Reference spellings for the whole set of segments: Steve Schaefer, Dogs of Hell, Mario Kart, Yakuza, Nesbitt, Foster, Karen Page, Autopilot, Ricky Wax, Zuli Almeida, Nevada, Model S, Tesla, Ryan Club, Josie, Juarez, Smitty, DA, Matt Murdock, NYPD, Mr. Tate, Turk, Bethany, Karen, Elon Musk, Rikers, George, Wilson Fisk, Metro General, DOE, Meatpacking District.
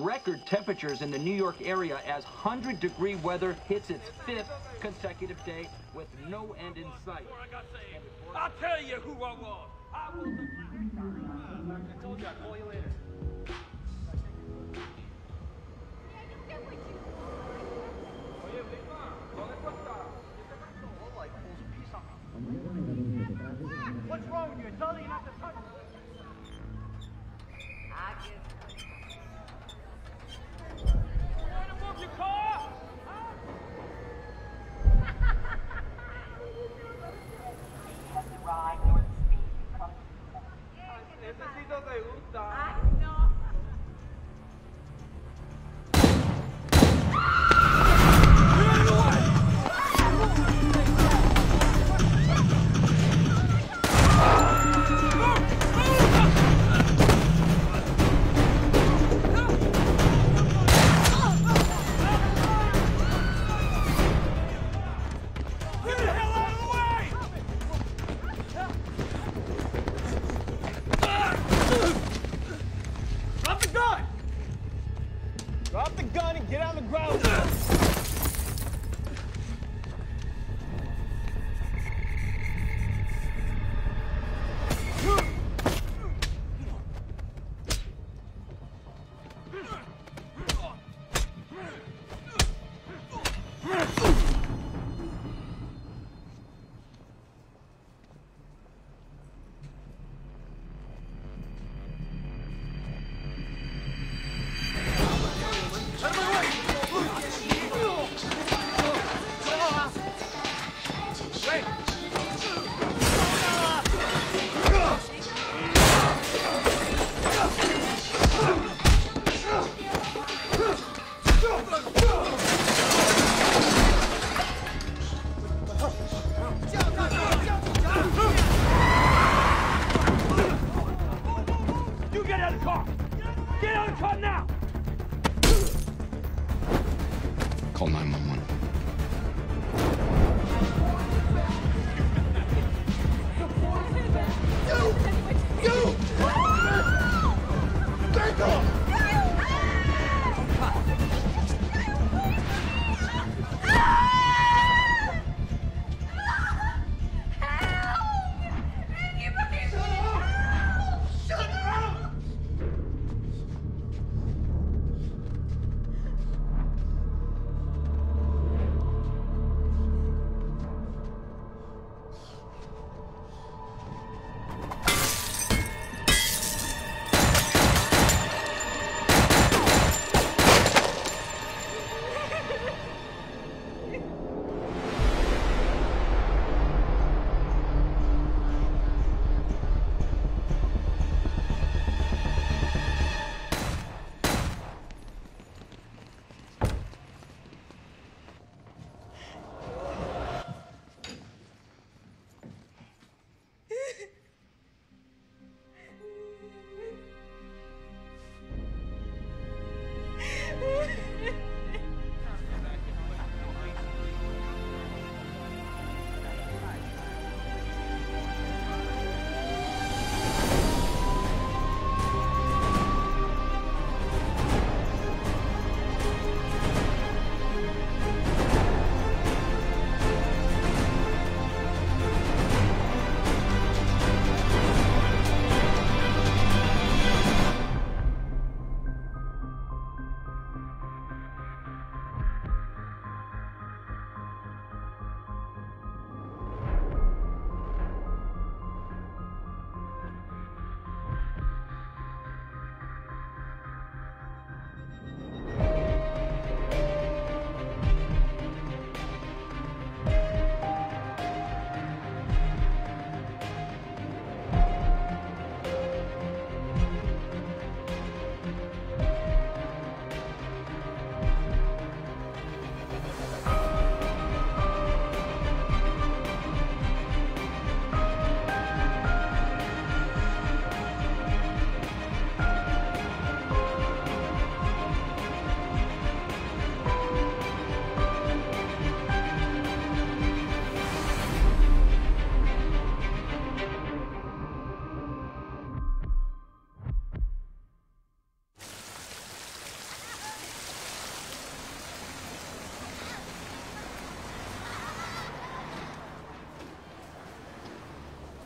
record temperatures in the New York area as 100-degree weather hits its fifth consecutive day with no end in sight. I'll tell you who I was. I was I told you I'd call you later. What's wrong with you? It's only not to touch it. Trying to move your car? Necesito de gusta.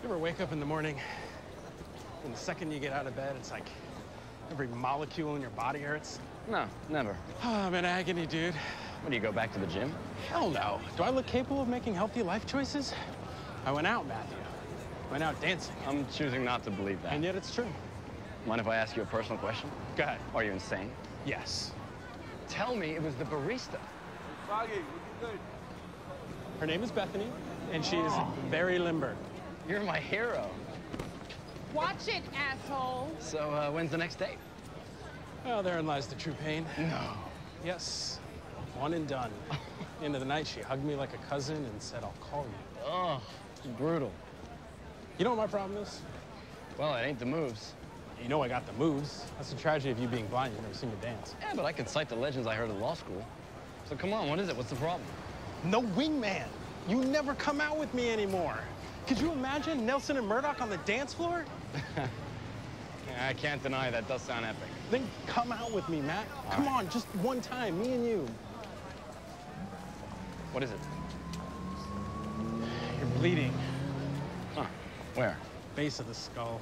You ever wake up in the morning, and the second you get out of bed, it's like every molecule in your body hurts? No, never. Oh, I'm in agony, dude. What, do you go back to the gym? Hell no. Do I look capable of making healthy life choices? I went out, Matthew. I went out dancing. I'm choosing not to believe that. And yet it's true. Mind if I ask you a personal question? Go ahead. Are you insane? Yes. Tell me it was the barista. Foggy, what do you think? Her name is Bethany, and she is very limber. You're my hero. Watch it, asshole. So, when's the next date? Oh, therein lies the true pain. No. Yes. One and done. End of the night, she hugged me like a cousin and said, I'll call you. Oh, brutal. You know what my problem is? Well, it ain't the moves. You know I got the moves. That's the tragedy of you being blind. You've never seen me dance. Yeah, but I can cite the legends I heard at law school. So come on, what is it? What's the problem? No wingman. You never come out with me anymore. Could you imagine Nelson and Murdoch on the dance floor? Yeah, I can't deny that does sound epic. Then come out with me, Matt. Come on, just one time, me and you. What is it? You're bleeding. Huh. Where? Base of the skull.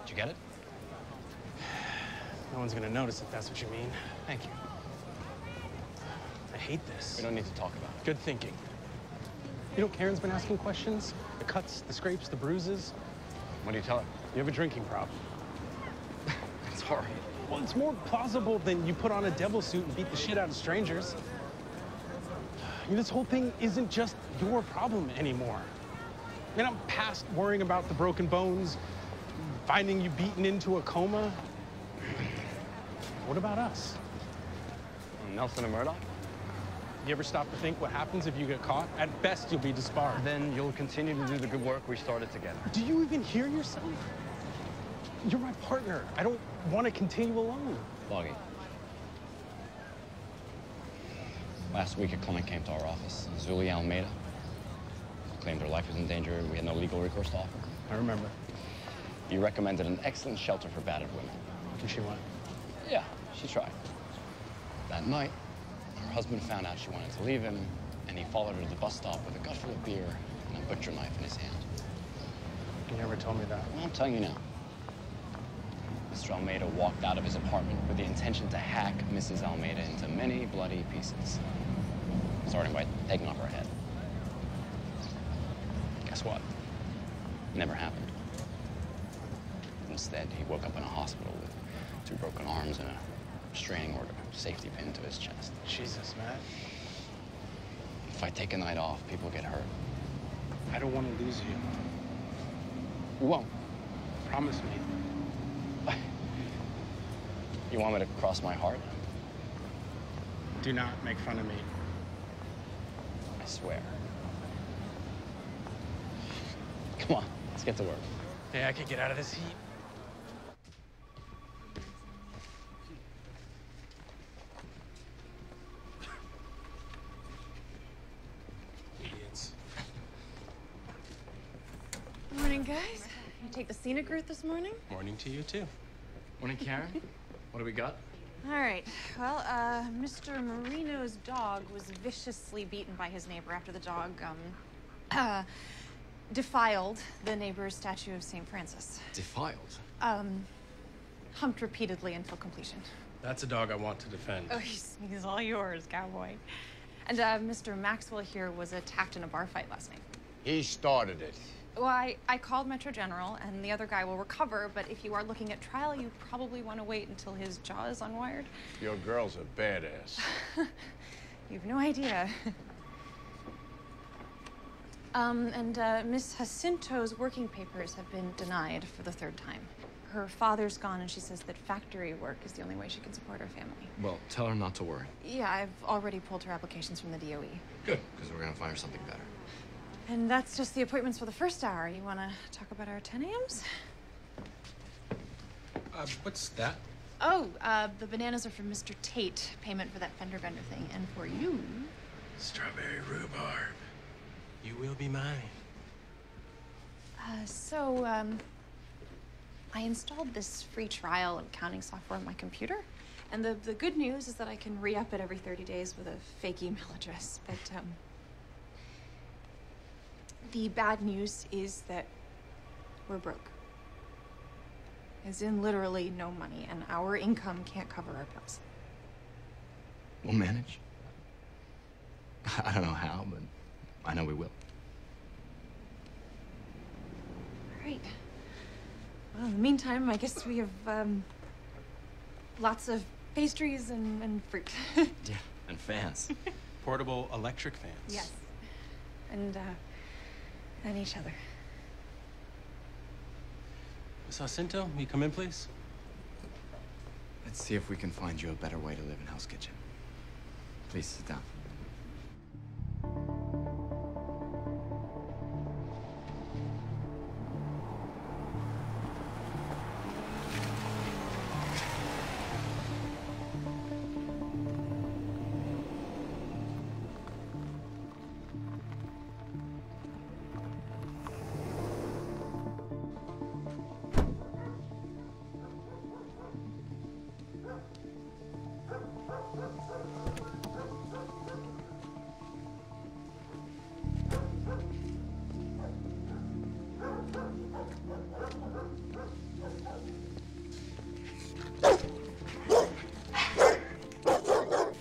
Did you get it? No one's gonna notice if that's what you mean. Thank you. I hate this. We don't need to talk about it. Good thinking. You know, Karen's been asking questions. The cuts, the scrapes, the bruises. What do you tell her? You have a drinking problem. It's horrible. Well, it's more plausible than you put on a devil suit and beat the shit out of strangers. I mean, this whole thing isn't just your problem anymore. I mean, I'm past worrying about the broken bones, finding you beaten into a coma. What about us? Nelson and Murdoch? You ever stop to think what happens if you get caught? At best, you'll be disbarred. Then you'll continue to do the good work we started together. Do you even hear yourself? You're my partner. I don't want to continue alone. Foggy. Last week, a client came to our office, Zuli Almeida. Claimed her life was in danger. We had no legal recourse to offer. I remember. You recommended an excellent shelter for battered women. And she went? Yeah, she tried. That night, her husband found out she wanted to leave him, and he followed her to the bus stop with a gut full of beer and a butcher knife in his hand. You never told me that. Well, I'm telling you now. Mr. Almeida walked out of his apartment with the intention to hack Mrs. Almeida into many bloody pieces, starting by taking off her head. Guess what? It never happened. Instead, he woke up in a hospital with two broken arms and a restraining order, safety pin to his chest. Jesus, man. If I take a night off, people get hurt. I don't want to lose you. You won't. Promise me. You want me to cross my heart? Do not make fun of me. I swear. Come on, let's get to work. Yeah, I could get out of this heat. Take the scenic route this morning? Morning to you, too. Morning, Karen. What do we got? All right. Well, Mr. Marino's dog was viciously beaten by his neighbor after the dog defiled the neighbor's statue of St. Francis. Defiled? Humped repeatedly until completion. That's a dog I want to defend. Oh, he's all yours, cowboy. And Mr. Maxwell here was attacked in a bar fight last night. He started it. Well, I called Metro General, and the other guy will recover, but if you are looking at trial, you probably want to wait until his jaw is unwired. Your girl's a badass. You've no idea. Miss Jacinto's working papers have been denied for the third time. Her father's gone, and she says that factory work is the only way she can support her family. Well, tell her not to worry. Yeah, I've already pulled her applications from the DOE. Good, because we're going to find her something better. And that's just the appointments for the first hour. You want to talk about our 10 a.m.s? What's that? Oh, the bananas are from Mr. Tate, payment for that fender bender thing. And for you... Strawberry rhubarb. You will be mine. I installed this free trial of accounting software on my computer. And the good news is that I can re-up it every 30 days with a fake email address. But, The bad news is that we're broke. As in literally no money, and our income can't cover our bills. We'll manage. I don't know how, but I know we will. All right. Well, in the meantime, I guess we have lots of pastries and fruit. Yeah, and fans. Portable electric fans. Yes. And each other. Miss Jacinto, will you come in, please? Let's see if we can find you a better way to live in Hell's Kitchen. Please sit down.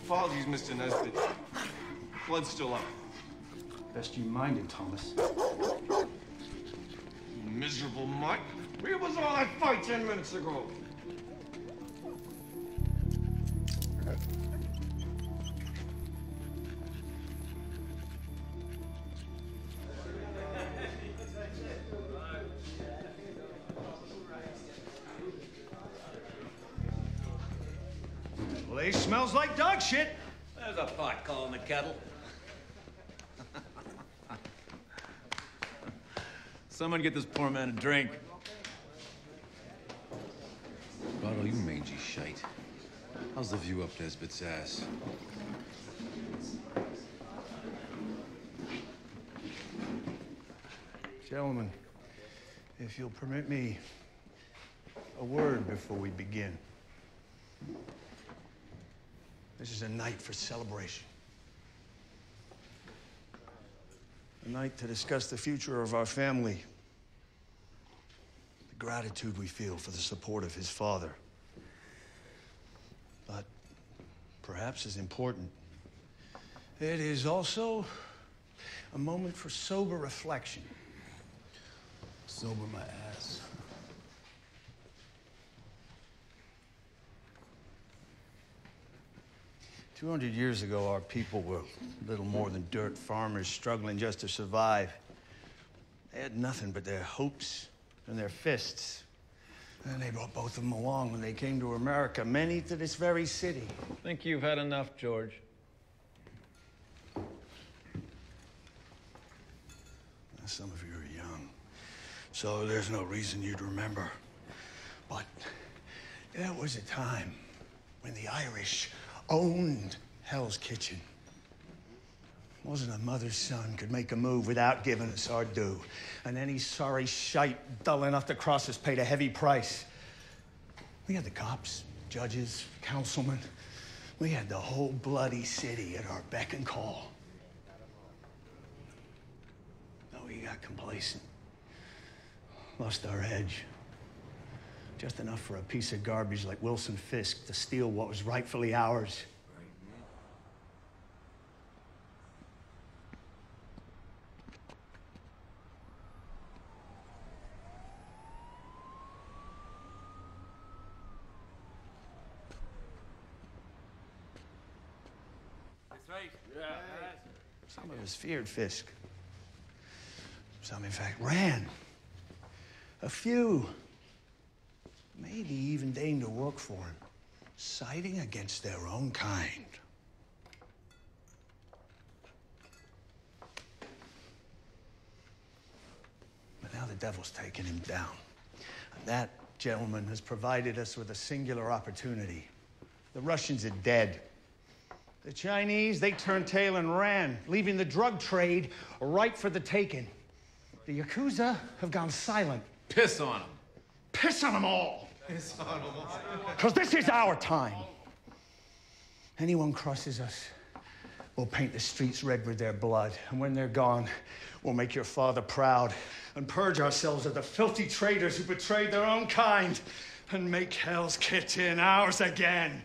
Apologies, Mr. Nesbitt. Blood's still up. Best you minded, Thomas. You miserable mutt. Where was all that fight 10 minutes ago? Well, they smells like dog shit. There's a pot calling the kettle. Someone get this poor man a drink. Grotto, you mangy shite. How's the view up Nesbitt's ass? Gentlemen, if you'll permit me a word before we begin. This is a night for celebration. A night to discuss the future of our family. The gratitude we feel for the support of his father. But perhaps as important, it is also a moment for sober reflection. Sober my ass. Two 200 years ago, our people were little more than dirt farmers struggling just to survive. They had nothing but their hopes and their fists. And they brought both of them along when they came to America, many to this very city. Think you've had enough, George. Now, some of you are young, so there's no reason you'd remember. But there was a time when the Irish owned Hell's Kitchen. Wasn't a mother's son could make a move without giving us our due. And any sorry shite dull enough to cross us paid a heavy price. We had the cops, judges, councilmen. We had the whole bloody city at our beck and call. But we got complacent. Lost our edge. Just enough for a piece of garbage like Wilson Fisk to steal what was rightfully ours. That's right. Yeah. Some of us feared Fisk. Some, in fact, ran. A few. Maybe even deign to work for him, siding against their own kind. But now the devil's taken him down. And that gentleman has provided us with a singular opportunity. The Russians are dead. The Chinese, they turned tail and ran, leaving the drug trade ripe for the taking. The Yakuza have gone silent. Piss on them. Piss on them all. Piss on them all. Because this is our time. Anyone crosses us, We'll paint the streets red with their blood. And when they're gone, we'll make your father proud and purge ourselves of the filthy traitors who betrayed their own kind and make Hell's Kitchen ours again.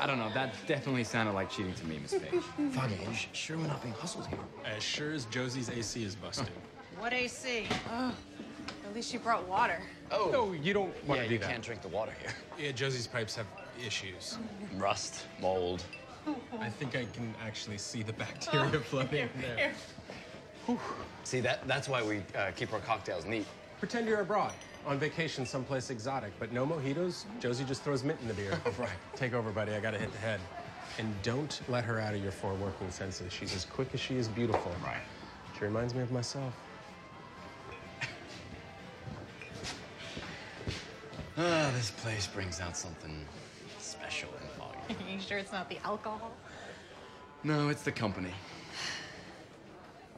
I don't know, that definitely sounded like cheating to me, Miss Page. Foggy, you sure we're not being hustled here? As sure as Josie's AC is busted. What AC? Oh, at least she brought water. Oh. No, you don't want to do that. You can't drink the water here. Yeah, Josie's pipes have issues. Rust, mold. I think I can actually see the bacteria floating there. Here. See, that's why we keep our cocktails neat. Pretend you're abroad. On vacation someplace exotic, but no mojitos. Josie just throws mint in the beer. Right. Take over, buddy. I gotta hit the head. And don't let her out of your four working senses. She's as quick as she is beautiful. Right. She reminds me of myself. Ah, this place brings out something special in Foggy. Are you sure it's not the alcohol? No, it's the company.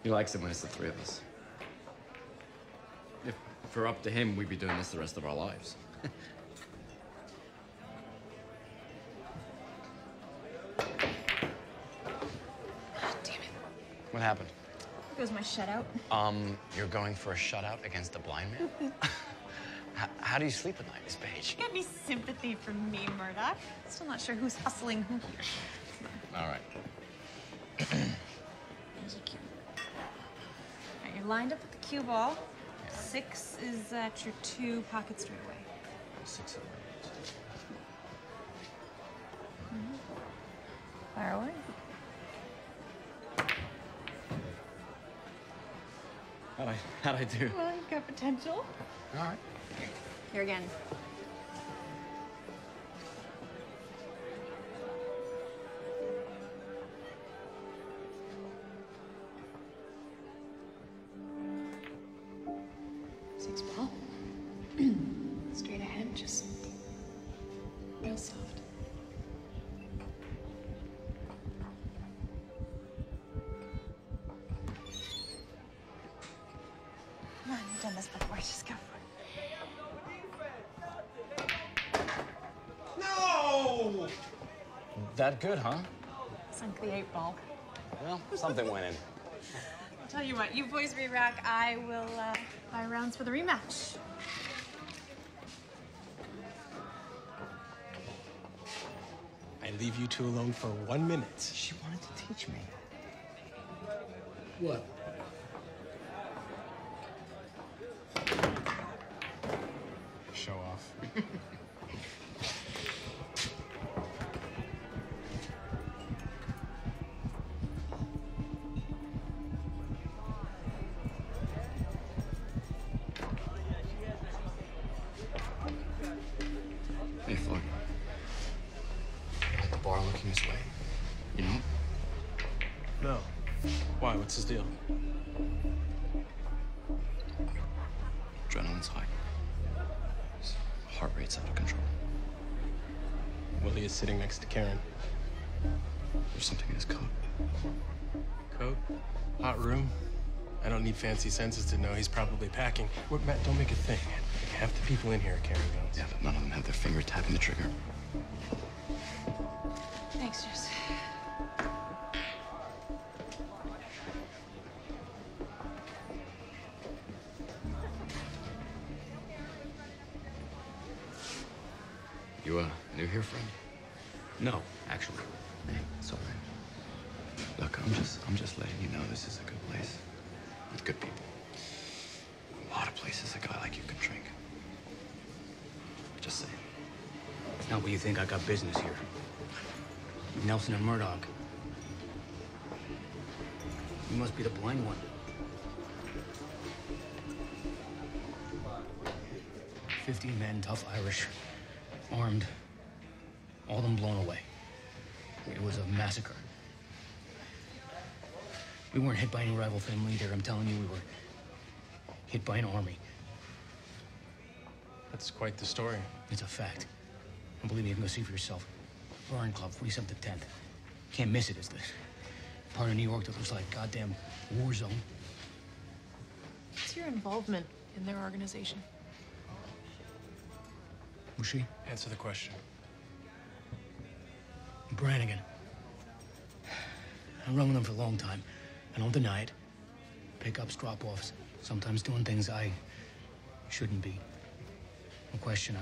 He likes it when it's the three of us. If we're up to him, we'd be doing this the rest of our lives. Oh, damn it. What happened? There goes my shutout. You're going for a shutout against a blind man? How do you sleep at night, Miss Page? You got any sympathy for me, Murdoch? Still not sure who's hustling who here. All right. There's a cue. All right, you're lined up with the cue ball. 6 is at your 2, pocket straight away. 6 away. Mm-hmm. Fire away. How'd I do? Well, you've got potential. All right. Here again. That good, huh? Sunk the 8 ball. Well, something went in. I'll tell you what, you boys re-rack, I will buy rounds for the rematch. I leave you two alone for 1 minute. She wanted to teach me. What? Show off. What's his deal? Adrenaline's high. His heart rate's out of control. Willie is sitting next to Karen. There's something in his coat. Coat? Hot room? I don't need fancy senses to know he's probably packing. What, Matt, don't make a thing. Like, half the people in here are carrying guns. Yeah, but none of them have their finger tapping the trigger. Thanks, Josie. You, new here, friend? No, actually. Hey, it's all right. Look, I'm just letting you know this is a good place. With good people. A lot of places a guy like you could drink. Just saying. It's not what you think. I got business here. Nelson and Murdoch. You must be the blind one. 50 men, tough Irish. Armed. All of them blown away. It was a massacre. We weren't hit by any rival family either. I'm telling you, we were hit by an army. That's quite the story. It's a fact. And believe me, you can go see for yourself. Ryan Club, 47th to 10th. Can't miss it, is this? Part of New York that looks like a goddamn war zone. What's your involvement in their organization? Who's she? Answer the question. Brannigan. I've run with them for a long time. I don't deny it. Pickups, drop-offs, sometimes doing things I shouldn't be. No question,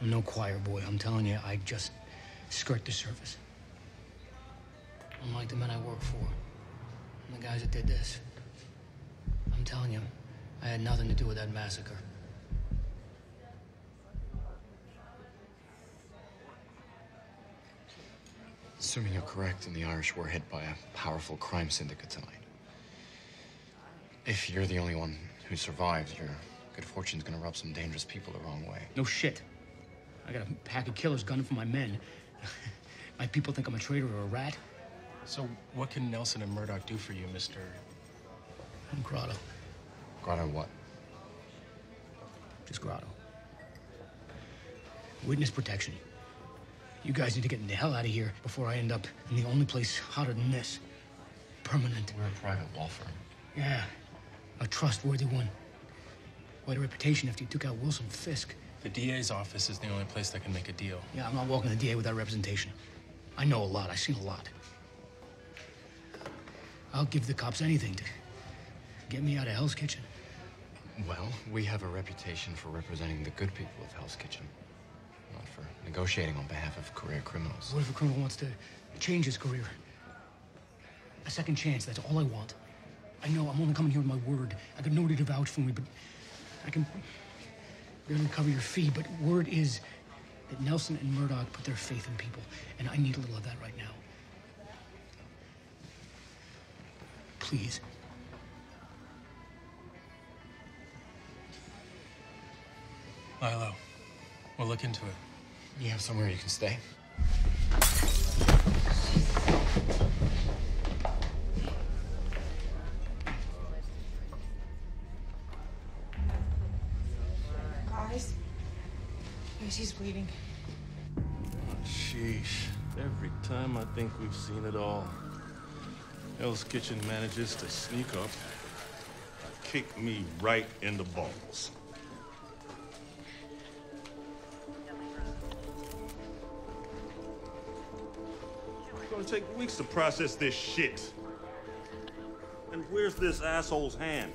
I'm no choir boy. I'm telling you, I just skirt the surface. Unlike the men I work for, and the guys that did this. I'm telling you, I had nothing to do with that massacre. Assuming you're correct and the Irish were hit by a powerful crime syndicate tonight. If you're the only one who survives, your good fortune's gonna rub some dangerous people the wrong way. No shit. I got a pack of killers gunning for my men. My people think I'm a traitor or a rat. So what can Nelson and Murdoch do for you, Mr.? I'm Grotto. Grotto what? Just Grotto. Witness protection. You guys need to get the hell out of here before I end up in the only place hotter than this. Permanent. We're a private law firm. Yeah, a trustworthy one. What a reputation after you took out Wilson Fisk. The DA's office is the only place that can make a deal. Yeah, I'm not walking the DA without representation. I know a lot. I've seen a lot. I'll give the cops anything to get me out of Hell's Kitchen. Well, we have a reputation for representing the good people of Hell's Kitchen. Not for negotiating on behalf of career criminals. What if a criminal wants to change his career? A second chance, that's all I want. I know I'm only coming here with my word. I got nobody to vouch for me, but I can barely cover your fee. But word is that Nelson and Murdoch put their faith in people, and I need a little of that right now. Please. Milo. We'll look into it. You have somewhere you can stay? Guys, Josie's bleeding. Oh, sheesh. Every time I think we've seen it all. Hell's Kitchen manages to sneak up, kick me right in the balls. It's gonna take weeks to process this shit. And where's this asshole's hand?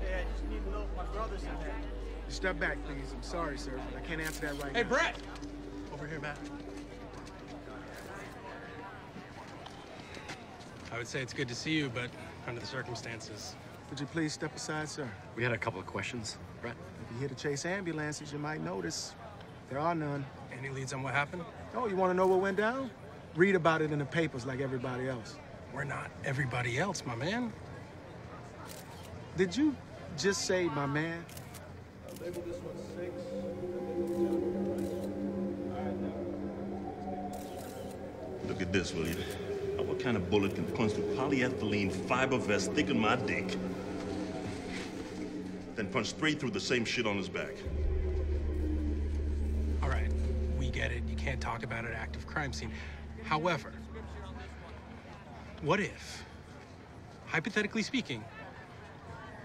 Hey, I just need to know if my brother's in there. Step back, please. I'm sorry, sir, but I can't answer that right now. Hey, Brett! Over here, Matt. I would say it's good to see you, but under the circumstances. Would you please step aside, sir? We had a couple of questions, Brett. If you're here to chase ambulances, you might notice there are none. Any leads on what happened? Oh, you want to know what went down? Read about it in the papers like everybody else. We're not everybody else, my man. Did you just say, my man? I'll label this one 6. Look at this, will you? What kind of bullet can punch through polyethylene fiber vest thick in my dick? Then punch straight through the same shit on his back. All right, we get it. You can't talk about an active crime scene. However, what if, hypothetically speaking,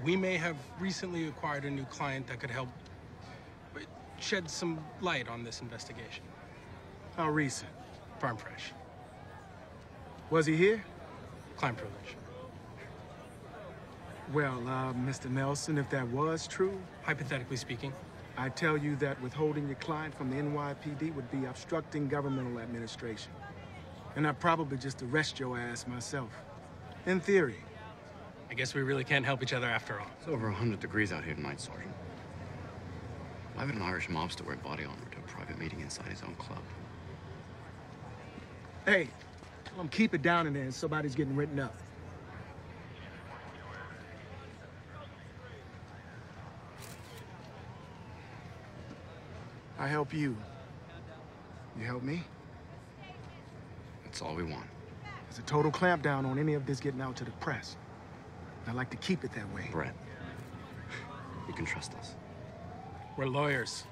we may have recently acquired a new client that could help shed some light on this investigation? How recent? Farm fresh. Was he here? Client privilege. Well, Mr. Nelson, if that was true... Hypothetically speaking. I tell you that withholding your client from the NYPD would be obstructing governmental administration. And I'd probably just arrest your ass myself. In theory. I guess we really can't help each other after all. It's over 100 degrees out here tonight, Sergeant. Why would an Irish mobster wear body armor to a private meeting inside his own club? Hey! Keep it down in there and somebody's getting written up. I help you. You help me? That's all we want. There's a total clampdown on any of this getting out to the press. And I like to keep it that way. Brett, you can trust us. We're lawyers.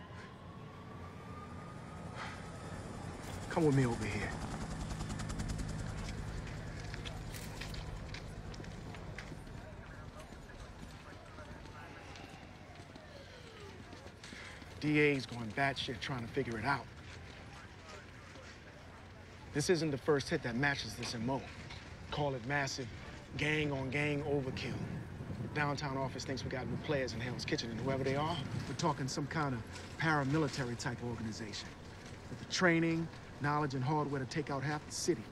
Come with me over here. DA's going batshit trying to figure it out. This isn't the first hit that matches this MO. Call it massive gang-on-gang overkill. The downtown office thinks we got new players in Hell's Kitchen, and whoever they are, we're talking some kind of paramilitary-type organization. With the training, knowledge, and hardware to take out half the city.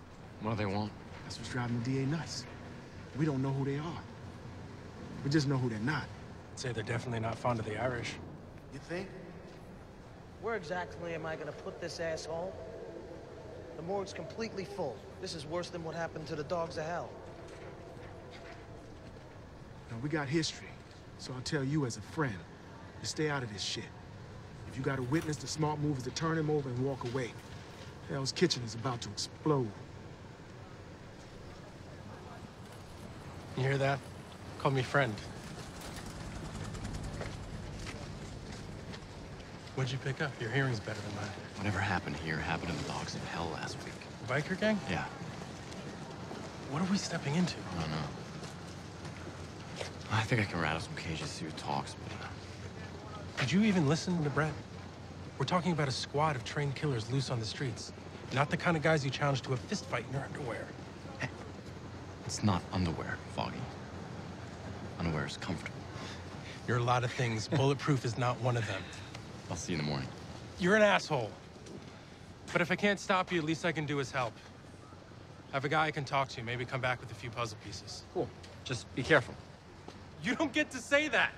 What do they want? That's what's driving the DA nuts. We don't know who they are. We just know who they're not. I'd say they're definitely not fond of the Irish. You think? Where exactly am I gonna put this asshole? The morgue's completely full. This is worse than what happened to the Dogs of Hell. Now, we got history, so I'll tell you as a friend, to stay out of this shit. If you got a witness, the smart move is to turn him over and walk away. Hell's Kitchen is about to explode. You hear that? Call me friend. What'd you pick up? Your hearing's better than mine. Whatever happened here happened in the Dogs of Hell last week. Biker gang? Yeah. What are we stepping into? I don't know. I think I can rattle some cages, see who talks, but... Did you even listen to Brett? We're talking about a squad of trained killers loose on the streets. Not the kind of guys you challenge to a fist fight in your underwear. Hey, it's not underwear, Foggy. Underwear is comfortable. You're a lot of things. Bulletproof is not one of them. I'll see you in the morning. You're an asshole. But if I can't stop you, at least I can do is help. I have a guy I can talk to, maybe come back with a few puzzle pieces. Cool. Just be careful. You don't get to say that!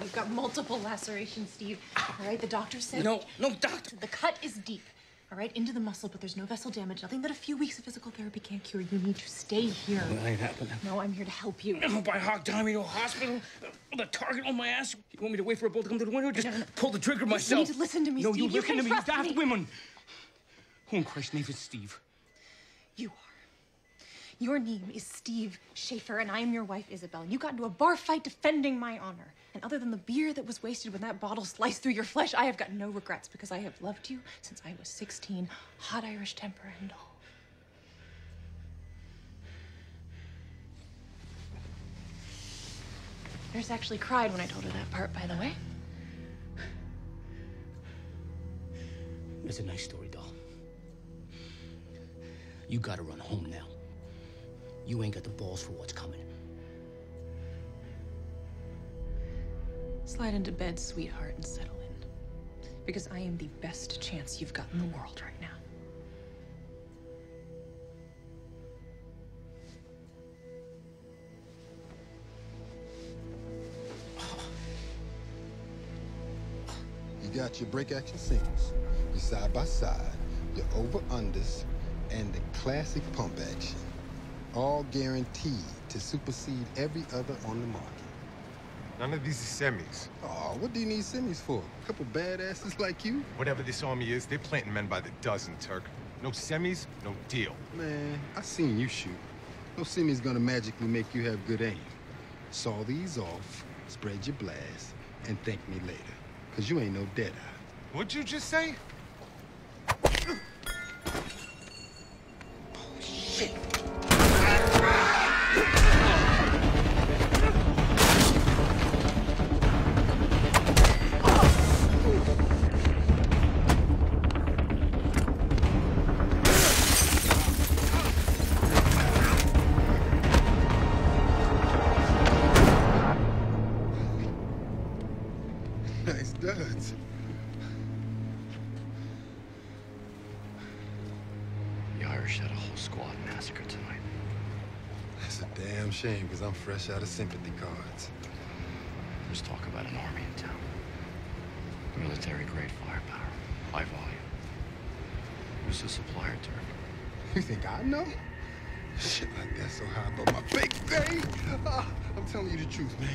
You've got multiple lacerations, Steve. All right, the doctor said... No, doctor! The cut is deep, all right, into the muscle, but there's no vessel damage. Nothing that a few weeks of physical therapy can't cure. You need to stay here. Well, that ain't happening. No, I'm here to help you. No, by hog time to a hospital, with a target on my ass. You want me to wait for a bullet to come through the window? Just pull the trigger myself. You need to listen to me, Steve. No, you listen to me, you daft women. Who in Christ's name is Steve? You are. Your name is Steve Schaefer, and I am your wife, Isabel. You got into a bar fight defending my honor. And other than the beer that was wasted when that bottle sliced through your flesh, I have got no regrets because I have loved you since I was 16. Hot Irish temper and all. Nurse actually cried when I told her that part, by the way. It's a nice story, doll. You gotta run home now. You ain't got the balls for what's coming. Slide into bed, sweetheart, and settle in. Because I am the best chance you've got in the world right now. got your break action singles, your side by side, your over-unders, and the classic pump action, all guaranteed to supersede every other on the market. None of these are semis. Oh, what do you need semis for? A couple badasses like you? Whatever this army is, they're planting men by the dozen, Turk. No semis, no deal. Man, I seen you shoot. No semi's gonna magically make you have good aim. Saw these off, spread your blast, and thank me later. Cause you ain't no dead eye. What'd you just say? Oh, shit. Shame, because I'm fresh out of sympathy cards. There's talk about an army in town. Military-grade firepower. High volume. Who's the supplier, Turk? You think I know? Shit like that so high above my big day. I'm telling you the truth, man.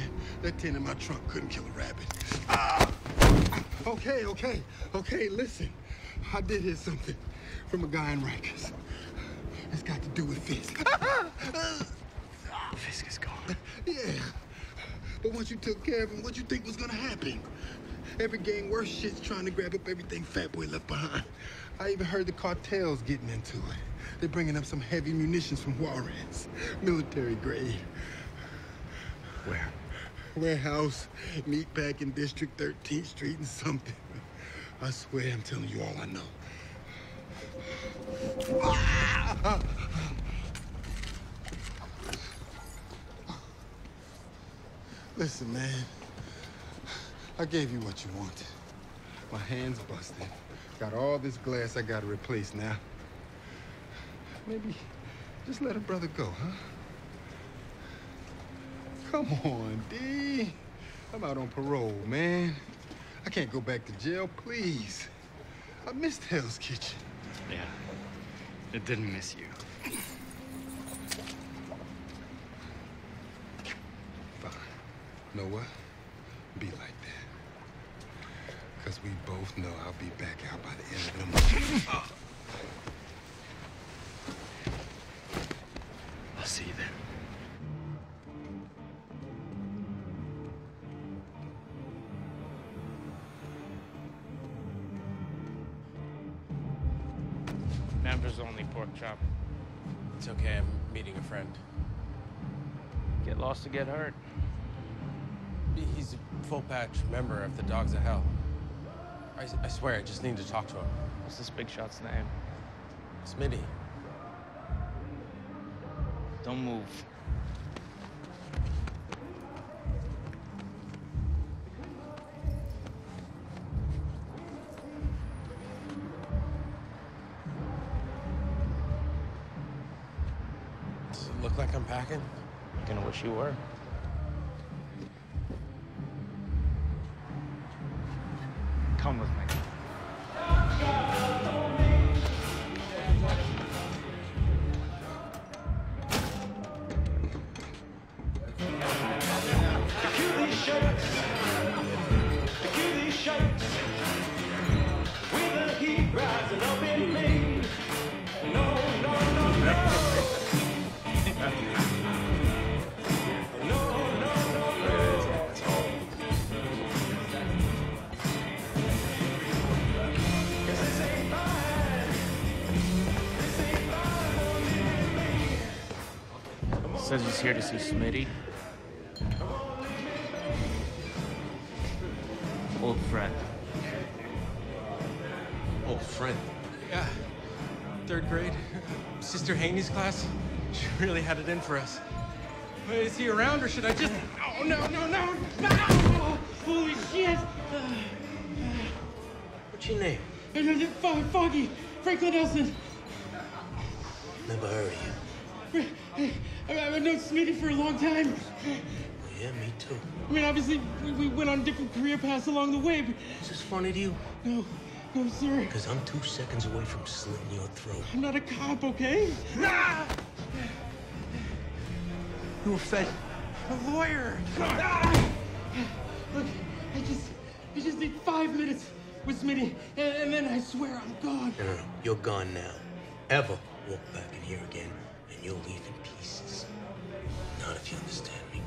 That tin in my trunk couldn't kill a rabbit. Okay, listen. I did hear something from a guy in Rikers. It's got to do with Fisk. Fisk is gone. Yeah. But once you took care of him, what do you think was gonna happen? Every gang worse shit's trying to grab up everything Fatboy left behind. I even heard the cartels getting into it. They're bringing up some heavy munitions from Juarez. Military grade. Where? Warehouse, Meatpacking District, 13th Street and something. I swear I'm telling you all I know. Ah! Listen, man, I gave you what you wanted. My hand's busted. Got all this glass I gotta replace now. Maybe just let a brother go, huh? Come on, D. I'm out on parole, man. I can't go back to jail, please. I missed Hell's Kitchen. Yeah, it didn't miss you. Know what? Be like that. Because we both know I'll be back out by the end of the month. I'll see you then. Members only pork chop. It's okay, I'm meeting a friend. Get lost to get hurt. He's a full-patch member of the Dogs of Hell. I swear, I just need to talk to him. What's this big shot's name? Smitty. Don't move. Does it look like I'm packing? I'm gonna wish you were. Come with me. Says he's here to see Smitty. Old friend. Old friend? Yeah. Third grade. Sister Haney's class. She really had it in for us. Wait, is he around or should I just... Oh, no! Holy shit! What's your name? Foggy. Franklin Nelson. Never heard of you. I know Smitty for a long time. Yeah, me too. I mean, obviously, we went on different career paths along the way, but... Is this funny to you? No. No, sir. Because I'm 2 seconds away from slitting your throat. I'm not a cop, okay? Nah! You a fed... A lawyer! Ah! Look, I just need 5 minutes with Smitty, and then I swear I'm gone. No, no, no. You're gone now. Ever walk back in here again, and you'll leave in pieces. Not if you understand me.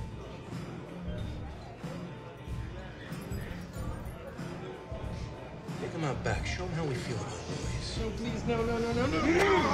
Take him out back. Show him how we feel about boys. No, please, no, no, no, no, no, no!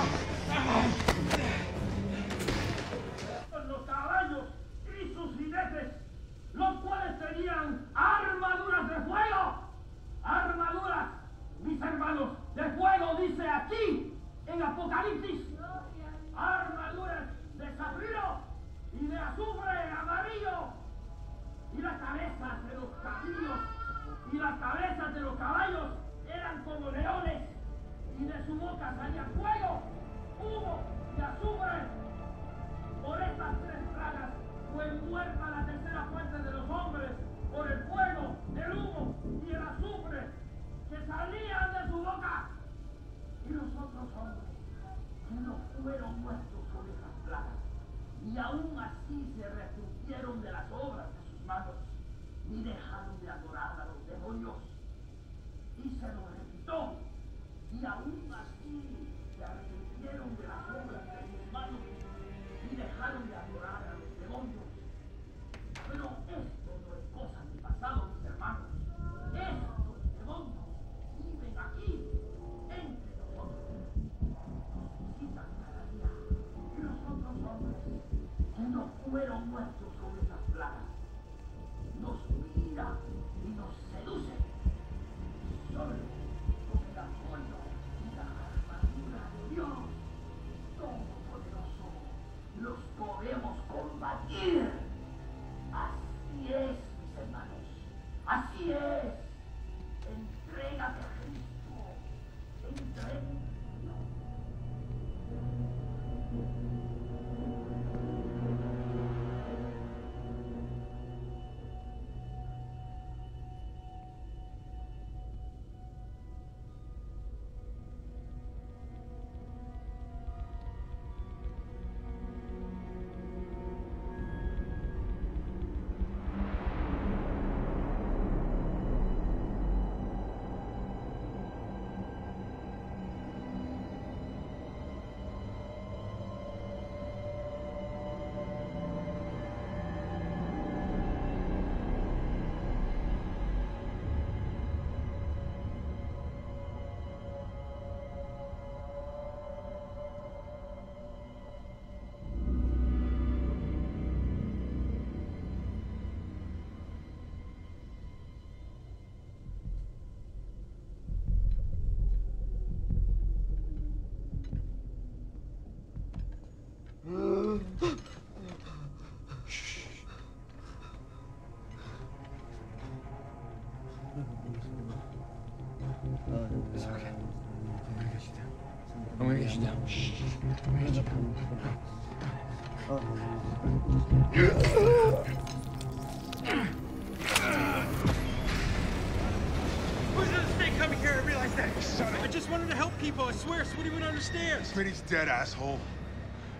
I swear, Smitty went understand. Smitty's dead, asshole.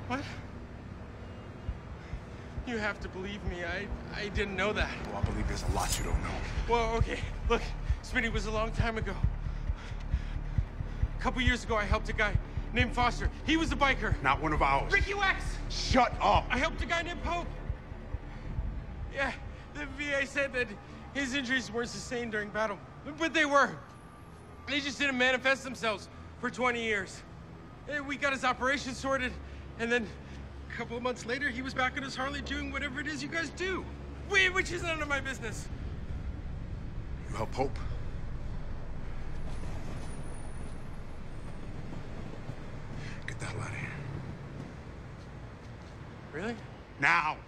What? You have to believe me. I didn't know that. Well, I believe there's a lot you don't know. Well, okay. Look, Smitty was a long time ago. A couple years ago, I helped a guy named Foster. He was a biker. Not one of ours. Ricky Wax! Shut up! I helped a guy named Pope. Yeah, the VA said that his injuries weren't sustained during battle. But they were. They just didn't manifest themselves. For 20 years. We got his operation sorted, and then a couple of months later, he was back in his Harley doing whatever it is you guys do. Which is none of my business. You help Pope? Get the hell out of here. Really? Now!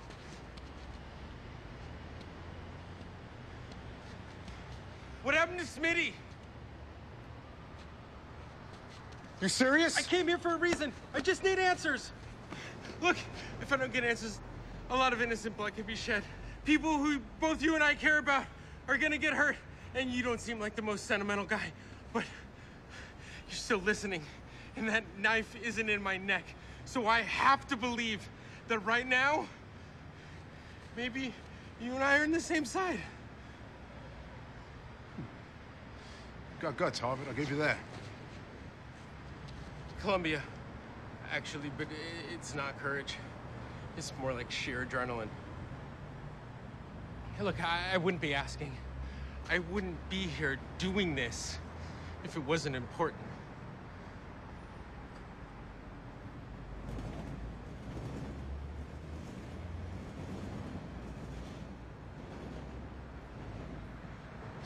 What happened to Smitty? You serious? I came here for a reason. I just need answers. Look, if I don't get answers, a lot of innocent blood can be shed. People who both you and I care about are gonna get hurt, and you don't seem like the most sentimental guy, but you're still listening, and that knife isn't in my neck, so I have to believe that right now, maybe you and I are on the same side. Got guts, Harvard. I'll give you that. Columbia, actually, but it's not courage. It's more like sheer adrenaline. Hey, look, I wouldn't be asking. I wouldn't be here doing this if it wasn't important.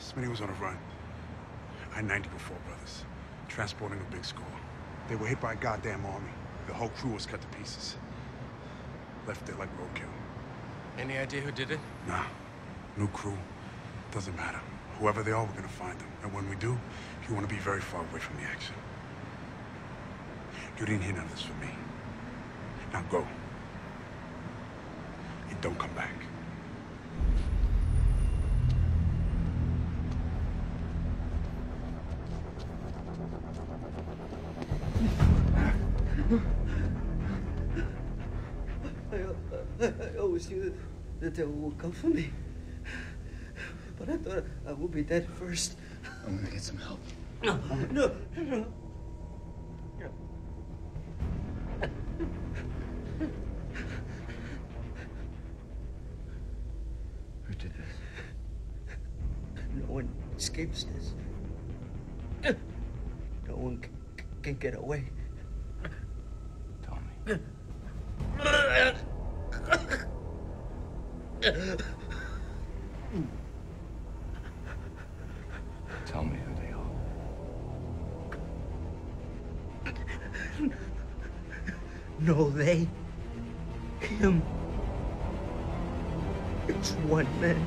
Smitty was on a run. I-90 with four brothers, transporting a big score. They were hit by a goddamn army. The whole crew was cut to pieces. Left there like roadkill. Any idea who did it? Nah. New crew. Doesn't matter. Whoever they are, we're gonna find them. And when we do, you wanna be very far away from the action. You didn't hear none of this from me. Now go. And don't come back. I always knew that they would come for me, but I thought I would be dead first. I'm gonna get some help. No, no, no. Who did this? No one escapes this. No one can get away. Tell me. Tell me who they are. No, they. Him. It's one man.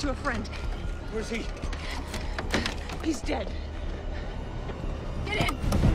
To a friend. Where's he? He's dead. Get in!